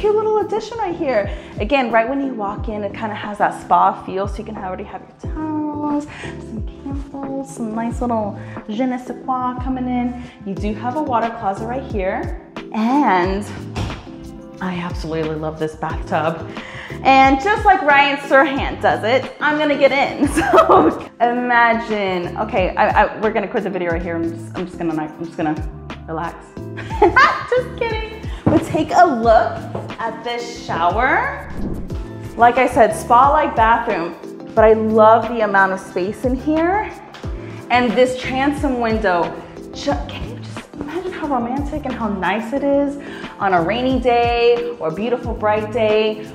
cute little addition right here. Again, right when you walk in, it kind of has that spa feel, so you can already have your towels, some candles, some nice little je ne sais quoi coming in. You do have a water closet right here. And I absolutely love this bathtub. And just like Ryan Serhant does it, I'm gonna get in. So imagine, okay, we're gonna quit the video right here. I'm just gonna relax. Just kidding. But take a look at this shower. Like I said, spa-like bathroom, but I love the amount of space in here. And this transom window, can you just imagine how romantic and how nice it is on a rainy day or a beautiful bright day